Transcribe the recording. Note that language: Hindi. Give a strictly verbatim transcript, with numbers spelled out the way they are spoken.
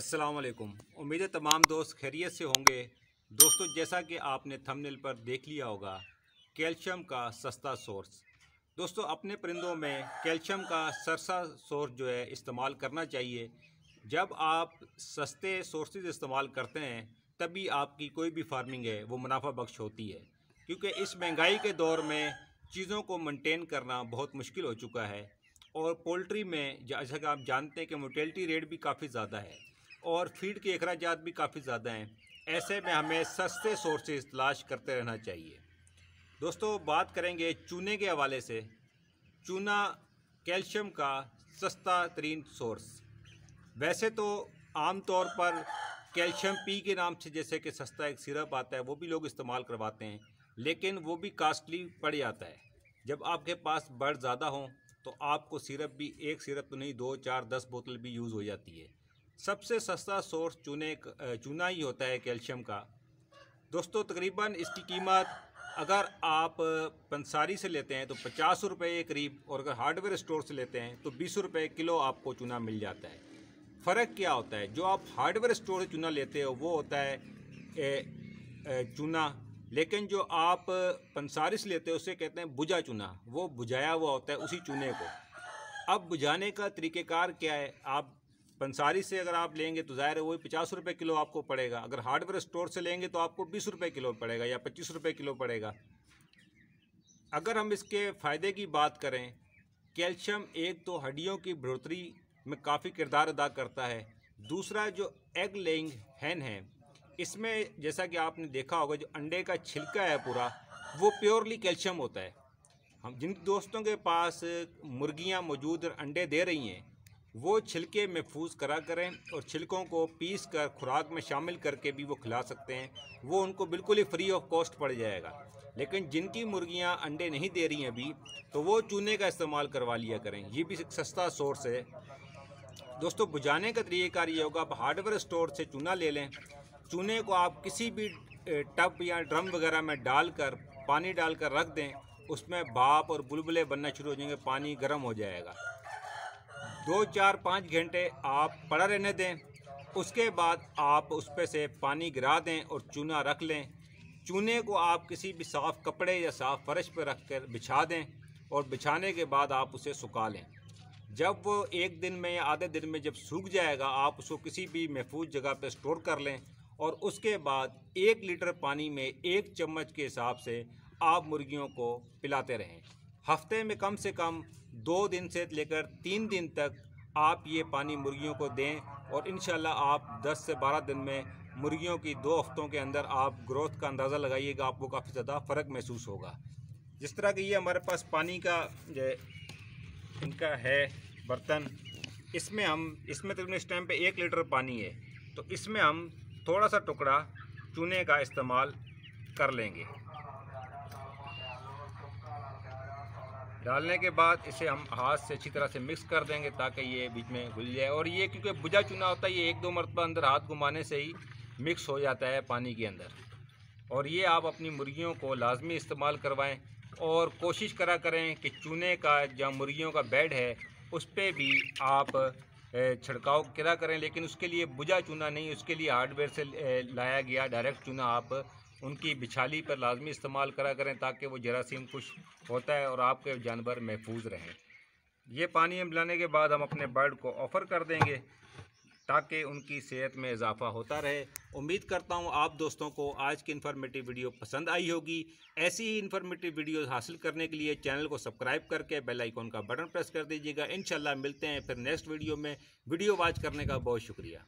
अस्सलाम वालेकुम। उम्मीद है तमाम दोस्त खैरियत से होंगे। दोस्तों, जैसा कि आपने थंबनेल पर देख लिया होगा, कैल्शियम का सस्ता सोर्स। दोस्तों, अपने परिंदों में कैल्शियम का सस्ता सोर्स जो है इस्तेमाल करना चाहिए। जब आप सस्ते सोर्सेज इस्तेमाल करते हैं तभी आपकी कोई भी फार्मिंग है वो मुनाफा बख्श होती है, क्योंकि इस महंगाई के दौर में चीज़ों को मेंटेन करना बहुत मुश्किल हो चुका है। और पोल्ट्री में जैसा कि आप जानते हैं कि मोर्टेलिटी रेट भी काफ़ी ज़्यादा है और फीड के अखराजात भी काफ़ी ज़्यादा हैं। ऐसे में हमें सस्ते सोर्सेज तलाश करते रहना चाहिए। दोस्तों, बात करेंगे चूने के हवाले से। चूना कैल्शियम का सस्ता तरीन सोर्स। वैसे तो आम तौर पर कैल्शियम पी के नाम से जैसे कि सस्ता एक सिरप आता है वो भी लोग इस्तेमाल करवाते हैं, लेकिन वो भी कास्टली पड़ जाता है। जब आपके पास बर्ड ज़्यादा हों तो आपको सिरप भी, एक सिरप तो नहीं, दो चार दस बोतल भी यूज़ हो जाती है। सबसे सस्ता सोर्स चूने चूना ही होता है कैल्शियम का। दोस्तों, तकरीबन इसकी कीमत अगर आप पंसारी से लेते हैं तो पचास रुपये करीब, और अगर हार्डवेयर स्टोर से लेते हैं तो बीस रुपये किलो आपको चूना मिल जाता है। फ़र्क क्या होता है? जो आप हार्डवेयर स्टोर से चूना लेते हो वो होता है ए, ए, चूना, लेकिन जो आप पंसारी से लेते हो उसे कहते हैं बुझा चूना। वो बुझाया हुआ होता है उसी चूने को। अब बुझाने का तरीक़ेकार क्या है? आप पंसारी से अगर आप लेंगे तो ज़ाहिर है वही पचास रुपये किलो आपको पड़ेगा। अगर हार्डवेयर स्टोर से लेंगे तो आपको बीस रुपये किलो पड़ेगा या पच्चीस रुपये किलो पड़ेगा। अगर हम इसके फ़ायदे की बात करें, कैल्शियम एक तो हड्डियों की बढ़ोतरी में काफ़ी किरदार अदा करता है। दूसरा, जो एग लेइंग हैन है, इसमें जैसा कि आपने देखा होगा जो अंडे का छिलका है पूरा वो प्योरली कैल्शियम होता है। हम जिन दोस्तों के पास मुर्गियां मौजूद अंडे दे रही हैं वो छिलके महफूज करा करें और छिलकों को पीस कर खुराक में शामिल करके भी वो खिला सकते हैं। वो उनको बिल्कुल ही फ्री ऑफ कॉस्ट पड़ जाएगा। लेकिन जिनकी मुर्गियां अंडे नहीं दे रही हैं अभी, तो वो चूने का इस्तेमाल करवा लिया करें। ये भी एक सस्ता सोर्स है। दोस्तों, बुझाने का तरीका ये होगा, आप हार्डवेयर स्टोर से चूना ले लें। चूने को आप किसी भी टब या ड्रम वगैरह में डालकर, पानी डालकर रख दें। उसमें भाप और बुलबुले बनना शुरू हो जाएंगे, पानी गर्म हो जाएगा। दो चार पाँच घंटे आप पड़ा रहने दें। उसके बाद आप उस पर से पानी गिरा दें और चूना रख लें। चूने को आप किसी भी साफ़ कपड़े या साफ़ फर्श पर रख कर बिछा दें और बिछाने के बाद आप उसे सुखा लें। जब वो एक दिन में या आधे दिन में जब सूख जाएगा, आप उसको किसी भी महफूज जगह पर स्टोर कर लें। और उसके बाद एक लीटर पानी में एक चम्मच के हिसाब से आप मुर्गियों को पिलाते रहें। हफ्ते में कम से कम दो दिन से लेकर तीन दिन तक आप ये पानी मुर्गियों को दें, और इंशाल्लाह आप दस से बारह दिन में मुर्गियों की, दो हफ्तों के अंदर आप ग्रोथ का अंदाज़ा लगाइएगा। आपको काफ़ी ज़्यादा फ़र्क महसूस होगा। जिस तरह कि ये हमारे पास पानी का इनका है बर्तन, इसमें हम इसमें तकरीबन इस टाइम पर एक लीटर पानी है, तो इसमें हम थोड़ा सा टुकड़ा चूने का इस्तेमाल कर लेंगे। डालने के बाद इसे हम हाथ से अच्छी तरह से मिक्स कर देंगे ताकि ये बीच में घुल जाए। और ये क्योंकि बुझा चूना होता है, ये एक दो मरतबा अंदर हाथ घुमाने से ही मिक्स हो जाता है पानी के अंदर। और ये आप अपनी मुर्गियों को लाजमी इस्तेमाल करवाएं, और कोशिश करा करें कि चूने का जो मुर्गियों का बेड है उस पर भी आप छिड़काव करा करें। लेकिन उसके लिए बुझा चूना नहीं, उसके लिए हार्डवेयर से लाया गया डायरेक्ट चूना आप उनकी बिछाली पर लाजमी इस्तेमाल करा करें, ताकि वो जरासीम कुछ होता है और आपके जानवर महफूज रहें। ये पानी हम मिलाने के बाद हम अपने बर्ड को ऑफ़र कर देंगे ताकि उनकी सेहत में इजाफा होता रहे। उम्मीद करता हूँ आप दोस्तों को आज की इन्फॉर्मेटिव वीडियो पसंद आई होगी। ऐसी ही इन्फॉर्मेटिव वीडियो हासिल करने के लिए चैनल को सब्सक्राइब करके बेल आइकॉन का बटन प्रेस कर दीजिएगा। इंशाल्लाह मिलते हैं फिर नेक्स्ट वीडियो में। वीडियो वॉच करने का बहुत शुक्रिया।